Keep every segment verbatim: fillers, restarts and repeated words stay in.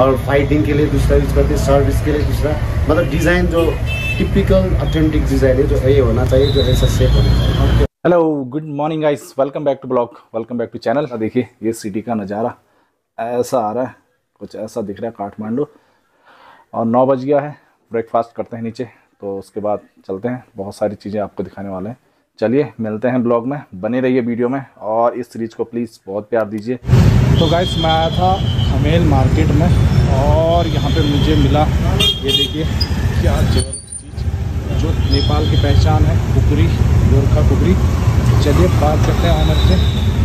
और फाइटिंग के लिए दूसरा यूज करते हैं, सर्विस के लिए दूसरा, मतलब डिज़ाइन जो टिपिकल ऑथेंटिक डिज़ाइन है जो ये होना चाहिए, जो ऐसा सेफ होना चाहिए। Hello good morning guys, welcome back to blog, welcome back to channel. देखिए ये सिटी का नज़ारा ऐसा आ रहा है, कुछ ऐसा दिख रहा है काठमांडू। और नौ बज गया है, ब्रेकफास्ट करते हैं नीचे, तो उसके बाद चलते हैं, बहुत सारी चीज़ें आपको दिखाने वाले हैं। चलिए मिलते हैं ब्लॉग में, बने रहिए वीडियो में और इस सीरीज़ को प्लीज़ बहुत प्यार दीजिए। तो गाइस मैं आया था थमेल मार्केट में और यहाँ पे मुझे मिला, ये देखिए क्या जबरदस्त चीज़, जो नेपाल की पहचान है, कुकरी, गोरखा कुकरी। चलिए बात करते हैं ऑनर से,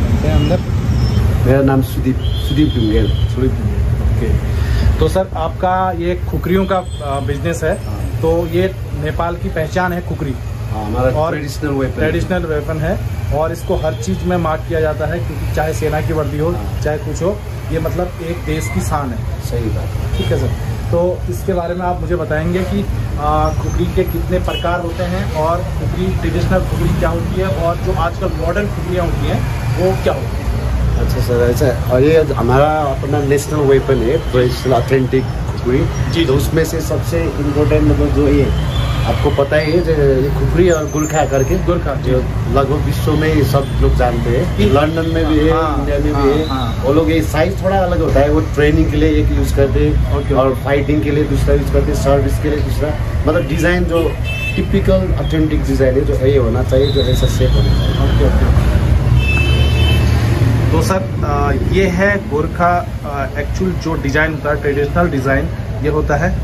चलते हैं अंदर। मेरा नाम सुदीप सुदीप जुंगल सुदीप जुंगल ओके। तो सर आपका ये कुकरियों का बिजनेस है, तो ये नेपाल की पहचान है कुकरी, हमारा ट्रेडिशनल वेपन ट्रेडिशनल वेपन है और इसको हर चीज़ में मार्क किया जाता है, क्योंकि चाहे सेना की वर्दी हो चाहे कुछ हो, ये मतलब एक देश की शान है। सही बात है, ठीक है सर। तो इसके बारे में आप मुझे बताएंगे कि कुकरी के कितने प्रकार होते हैं और कुकरी ट्रेडिशनल कुकरी क्या होती है और जो आजकल मॉडर्न कुकरियाँ होती हैं वो क्या होती है। अच्छा सर, ऐसा और ये हमारा अपना नेशनल वेपन है ट्रेडिशनल ऑथेंटिक कुकरी जी। तो उसमें से सबसे इम्पोर्टेंट मतलब जो ये आपको पता ही है, ये कुकरी और गुरखा करके, गुरखा जो लगभग विश्व में ये सब लोग जानते हैं, लंदन में भी है, इंडिया में भी है। वो लोग ये साइज थोड़ा अलग होता है, वो ट्रेनिंग के लिए एक यूज़ करते हैं और फाइटिंग के लिए दूसरा यूज़ करते हैं, सर्विस के लिए दूसरा, मतलब डिज़ाइन जो टिपिकल ऑथेंटिक डिज़ाइन है जो ये होना चाहिए, जो ऐसा सेफ होना चाहिए। तो सर ये है गोरखा, एक्चुअल जो डिज़ाइन होता है ट्रेडिशनल डिज़ाइन ये होता है,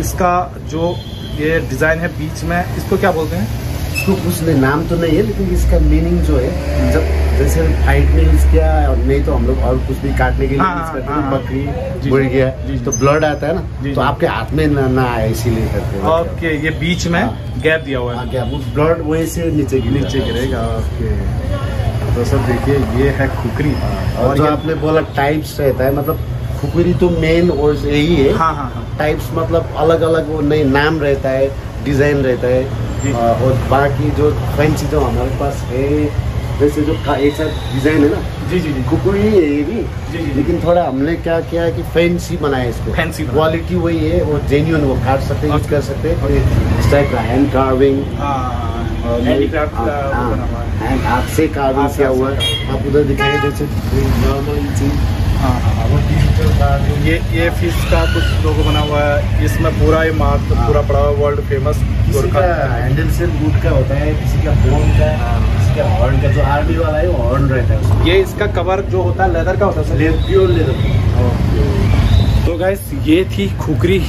इसका जो ये डिज़ाइन है बीच में, इसको क्या बोलते हैं, इसको कुछ नाम तो नहीं है, लेकिन इसका मीनिंग जो है, जब जैसे फाइट में यूज़ किया और नहीं तो हम लोग और कुछ भी काटने के लिए यूज़ करते हैं, बकरी मुर्गी गया तो ब्लड आता है ना, तो आपके हाथ में ना ना आए इसीलिए करते हैं। ओके, ये बीच में गैप दिया हुआ है, गैप, उस ब्लड वहीं से नीचे नीचे गिरेगा। ओके तो सर देखिए ये है कुकरी, और आपने बोला टाइप्स रहता है, मतलब कुकरी तो मेन और यही है। हाँ हाँ हाँ। टाइप्स मतलब अलग अलग वो नए नाम रहता है, डिज़ाइन रहता है, और बाकी जो फैंसी जो हमारे पास है, जैसे जो एक साथ डिज़ाइन है ना, जी जी जी कुकरी है ये भी, जी जी, लेकिन थोड़ा हमने क्या किया है कि फैंसी बनाया इसको, फैंसी क्वालिटी वही है और जेन्युइन, वो काट सकते हैं, यूज कर सकते हैं, इस टाइप का हैंड कार्विंग, हैंड हाथ से कार्विंग किया हुआ है। आप उधर दिखाइए, जैसे नॉर्मल चीज, हाँ हाँ वो डिजिटल था। ये ये फिश का कुछ लोगो बना हुआ है, इसमें पूरा ये मार्क पूरा पड़ा हुआ, वर्ल्ड फेमस, किसी का हैंडल से वुड का होता है, किसी का बोन का, किसी का हॉर्न का, जो आर्मी वाला है वो हॉर्न रहता है। ये इसका कवर जो होता है लेदर का होता है, लेदर प्योर लेदर। तो गाइस ये थी कुकरी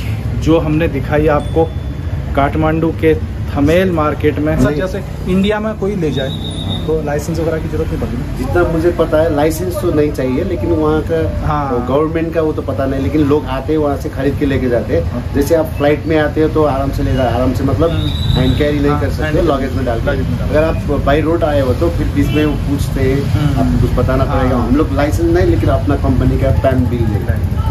जो हमने दिखाई आपको काठमांडू के थमेल मार्केट में। सर जैसे इंडिया में कोई ले जाए तो लाइसेंस वगैरह की जरूरत नहीं पड़ती, जितना मुझे पता है लाइसेंस तो नहीं चाहिए, लेकिन वहाँ का हाँ। गवर्नमेंट का वो तो पता नहीं, लेकिन लोग आते हैं वहाँ से खरीद के लेके जाते हैं। हाँ। जैसे आप फ्लाइट में आते हो तो आराम से ले जा, आराम से मतलब हैंड कैरी नहीं हाँ। कर सकते, लॉगेज में डालते हैं। अगर आप बाई रोड आए हो तो फिर बीच में वो पूछते हैं, आपको कुछ बताना पड़ेगा। हम लोग लाइसेंस नहीं, लेकिन अपना कंपनी का पैन बिल लेता है।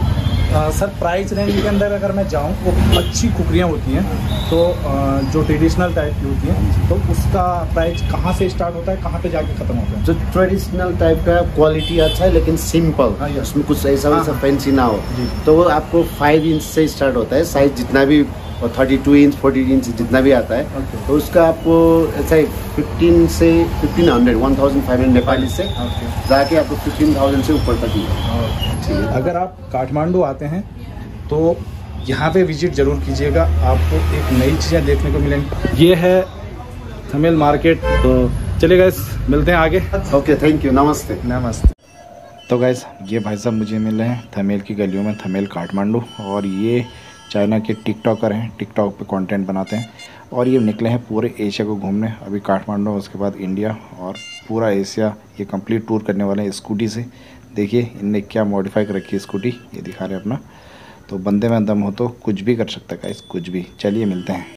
आ, सर प्राइस रेंज के अंदर अगर मैं जाऊँ, वो अच्छी कुकरियाँ होती हैं तो आ, जो ट्रेडिशनल टाइप की होती हैं, तो उसका प्राइस कहाँ से स्टार्ट होता है, कहाँ पे जाके ख़त्म होता है। जो ट्रेडिशनल टाइप का क्वालिटी अच्छा है लेकिन सिंपल, उसमें कुछ ऐसा वैसा फैंसी ना हो, तो वो आपको फाइव इंच से स्टार्ट होता है, साइज जितना भी, और thirty two inch forty inch जितना भी आता है। okay. तो उसका आपको ऐसा ही फिफ्टीन से fifteen hundred one thousand five hundred Nepali से okay. जाके आपको फिफ्टीन थाउजेंड से ऊपर तक मिलेगा। okay. अगर आप काठमांडू आते हैं तो यहाँ पे विजिट ज़रूर कीजिएगा, आपको एक नई चीज़ें देखने को मिलेंगी। ये है थमेल मार्केट। तो चलिए गाइस मिलते हैं आगे। ओके थैंक यू, नमस्ते नमस्ते। तो गाइस ये भाई साहब मुझे मिल रहे हैं थमेल की गलियों में, थमेल काठमांडू, और ये चाइना के टिकटॉकर हैं, टिकटॉक पे कंटेंट बनाते हैं, और ये निकले हैं पूरे एशिया को घूमने। अभी काठमांडू, उसके बाद इंडिया और पूरा एशिया ये कंप्लीट टूर करने वाले हैं स्कूटी से। देखिए इनने क्या मॉडिफाई कर रखी है स्कूटी, ये दिखा रहे हैं अपना। तो बंदे में दम हो तो कुछ भी कर सकता है गाइस, कुछ भी। चलिए मिलते हैं।